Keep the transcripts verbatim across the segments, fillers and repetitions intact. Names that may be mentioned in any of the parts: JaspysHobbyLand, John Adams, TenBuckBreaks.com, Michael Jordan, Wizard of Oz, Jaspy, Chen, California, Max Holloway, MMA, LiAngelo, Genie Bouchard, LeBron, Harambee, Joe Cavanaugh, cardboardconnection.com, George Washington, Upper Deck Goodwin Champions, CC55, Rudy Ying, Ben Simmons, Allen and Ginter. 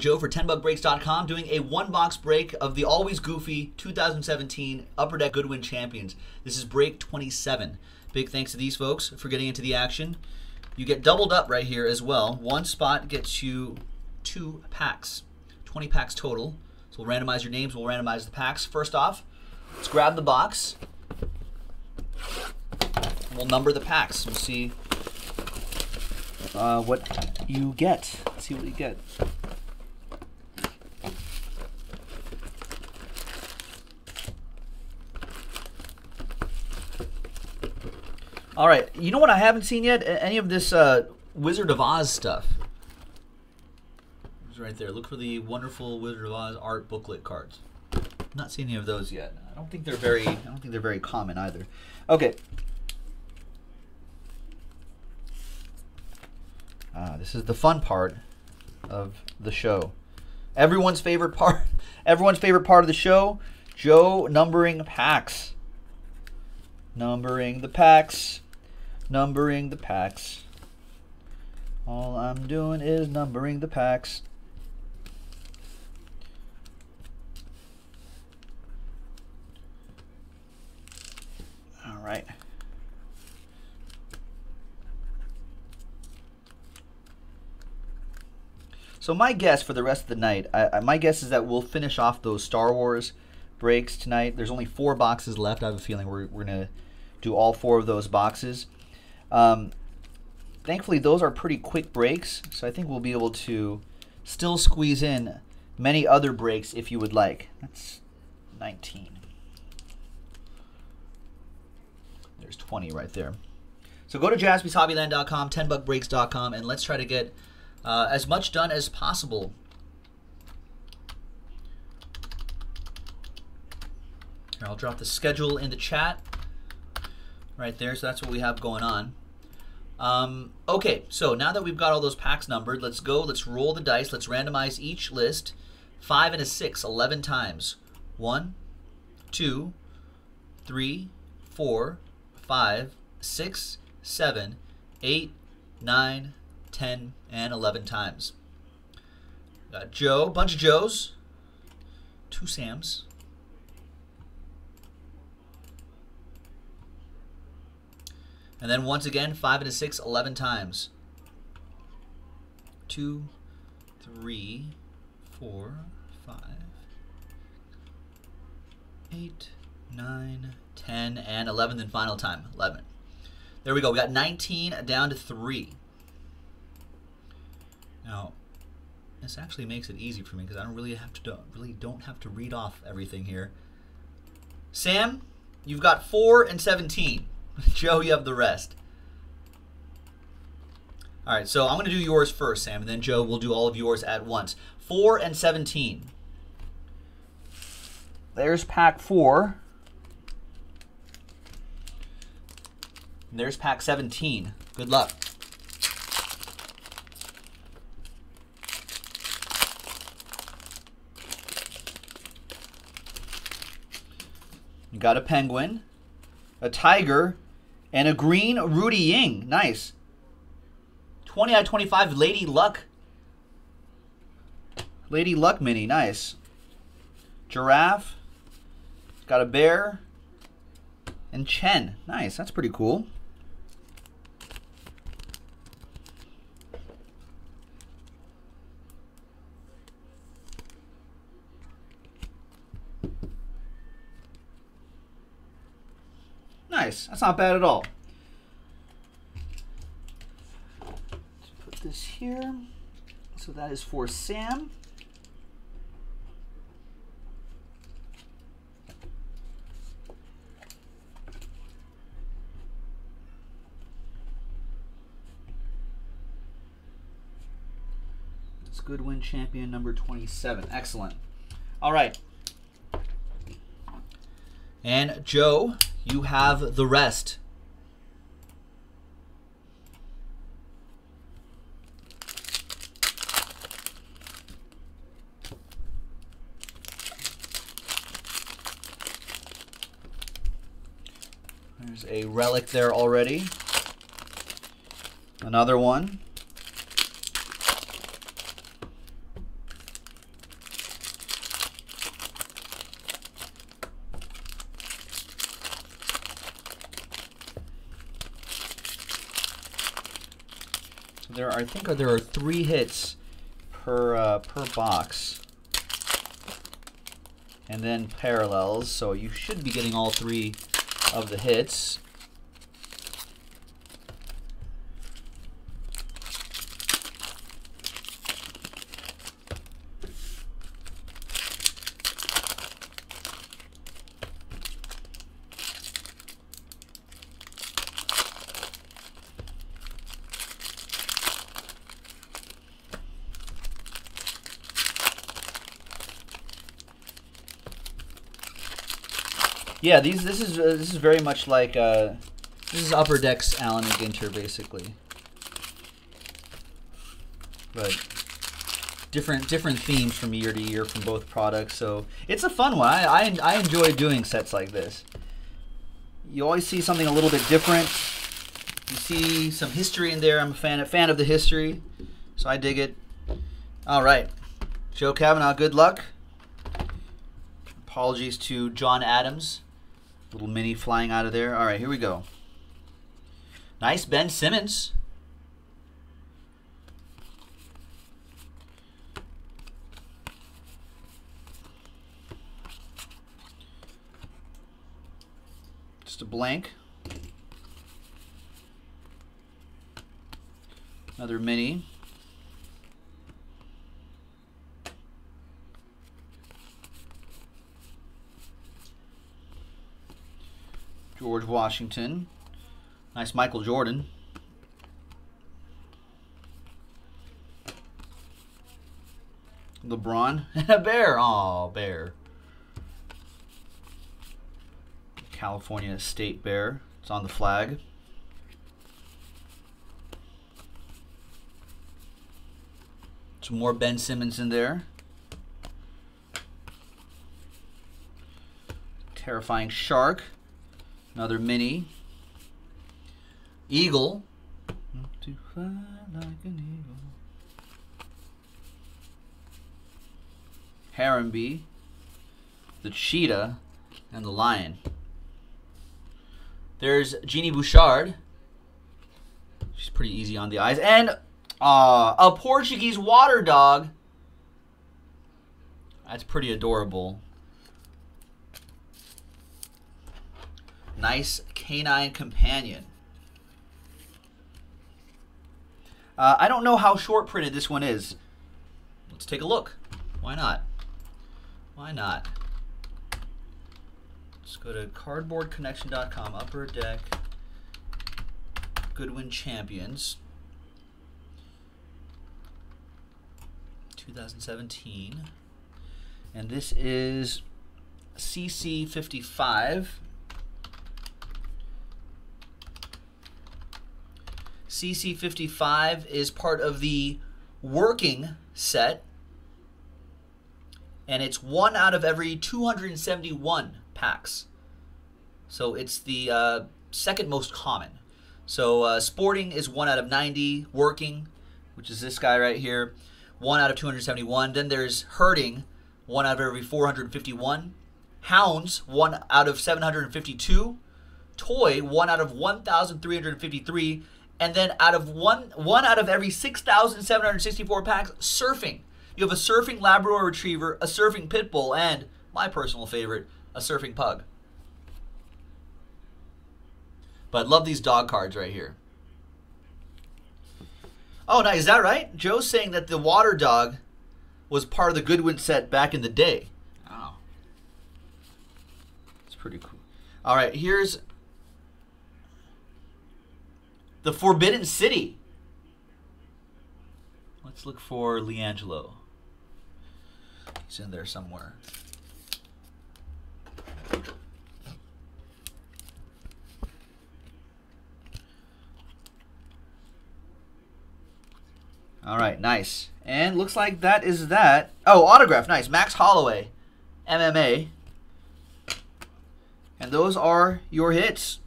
Joe for ten buck breaks dot com doing a one-box break of the always goofy two thousand seventeen Upper Deck Goodwin Champions. This is break twenty-seven. Big thanks to these folks for getting into the action. You get doubled up right here as well. One spot gets you two packs, twenty packs total. So we'll randomize your names, we'll randomize the packs. First off, let's grab the box. We'll number the packs. We'll see uh, what you get. Let's see what you get. All right, you know what I haven't seen yet? Any of this uh, Wizard of Oz stuff. It's right there. Look for the wonderful Wizard of Oz art booklet cards. Not seen any of those yet. I don't think they're very. I don't think they're very common either. Okay. Ah, this is the fun part of the show. Everyone's favorite part. Everyone's favorite part of the show. Joe numbering packs. Numbering the packs. Numbering the packs. All I'm doing is numbering the packs. All right. So my guess for the rest of the night, I, I, my guess is that we'll finish off those Star Wars breaks tonight. There's only four boxes left. I have a feeling we're, we're going to do all four of those boxes. Um, Thankfully, those are pretty quick breaks, so I think we'll be able to still squeeze in many other breaks if you would like. That's nineteen. There's twenty right there. So go to jaspys hobbyland dot com, ten buck breaks dot com, and let's try to get uh, as much done as possible. Here, I'll drop the schedule in the chat right there, so that's what we have going on. Um, okay, so now that we've got all those packs numbered, let's go, let's roll the dice, let's randomize each list, five and a six, eleven times. One, two, three, four, five, six, seven, eight, nine, ten, and eleven times. Got Joe, bunch of Joes, two Sams. And then once again, five and a six, eleven times. Two, three, four, five, eight, nine, ten, and eleven. Then final time, eleven. There we go. We got nineteen down to three. Now, this actually makes it easy for me because I don't really have to don't, really don't have to read off everything here. Sam, you've got four and seventeen. Joe, you have the rest. All right, so I'm going to do yours first, Sam, and then Joe will do all of yours at once. Four and seventeen. There's pack four. And there's pack seventeen. Good luck. You got a penguin, a tiger, and a green Rudy Ying. Nice. twenty out of twenty-five, Lady Luck. Lady Luck mini. Nice. Giraffe. Got a bear. And Chen. Nice. That's pretty cool. Nice. That's not bad at all. Let's put this here. So that is for Sam. That's Goodwin Champion number twenty-seven. Excellent. All right. And Joe, you have the rest. There's a relic there already. Another one. there are, I think there are three hits per uh, per box, and then parallels. So you should be getting all three of the hits. Yeah, these this is uh, this is very much like uh, this is Upper Deck's Allen and Ginter, basically, but different different themes from year to year from both products. So it's a fun one. I, I I enjoy doing sets like this. You always see something a little bit different. You see some history in there. I'm a fan a fan of the history, so I dig it. All right, Joe Cavanaugh, good luck. Apologies to John Adams. Little mini flying out of there. All right, here we go. Nice Ben Simmons. Just a blank. Another mini. George Washington. Nice Michael Jordan. LeBron. And a bear. Aw, bear. California State Bear. It's on the flag. Some more Ben Simmons in there. Terrifying shark. Another mini. Eagle. Not to fly like an eagle. Harambee. The cheetah. And the lion. There's Genie Bouchard. She's pretty easy on the eyes. And uh, a Portuguese water dog. That's pretty adorable. Nice canine companion. Uh, I don't know how short printed this one is. Let's take a look. Why not? Why not? Let's go to cardboard connection dot com, Upper Deck Goodwin Champions twenty seventeen. And this is C C fifty-five. C C fifty-five is part of the working set, and it's one out of every two hundred seventy-one packs. So it's the uh, second most common. So uh, sporting is one out of ninety, working, which is this guy right here, one out of two hundred seventy-one. Then there's herding, one out of every four hundred fifty-one. Hounds, one out of seven hundred fifty-two. Toy, one out of one thousand three hundred fifty-three. And then out of one, one out of every six thousand seven hundred sixty-four packs, surfing. You have a surfing Labrador Retriever, a surfing Pit Bull, and, my personal favorite, a surfing pug. But love these dog cards right here. Oh, now, is that right? Joe's saying that the water dog was part of the Goodwin set back in the day. Oh. It's pretty cool. All right, here's... The Forbidden City. Let's look for LiAngelo. He's in there somewhere. All right, nice. And looks like that is that. Oh, autograph, nice. Max Holloway, M M A. And those are your hits.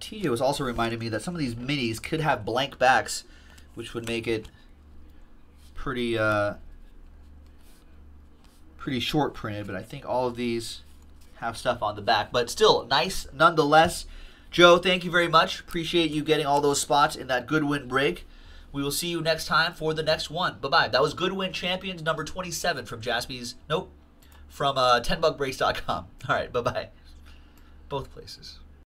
T J was also reminding me that some of these minis could have blank backs, which would make it pretty uh, pretty short printed, but I think all of these have stuff on the back. But still, nice nonetheless. Joe, thank you very much. Appreciate you getting all those spots in that Goodwin break. We will see you next time for the next one. Bye-bye. That was Goodwin Champions number twenty-seven from Jaspy's. Nope. From uh, ten buck breaks dot com. All right. Bye-bye. Both places.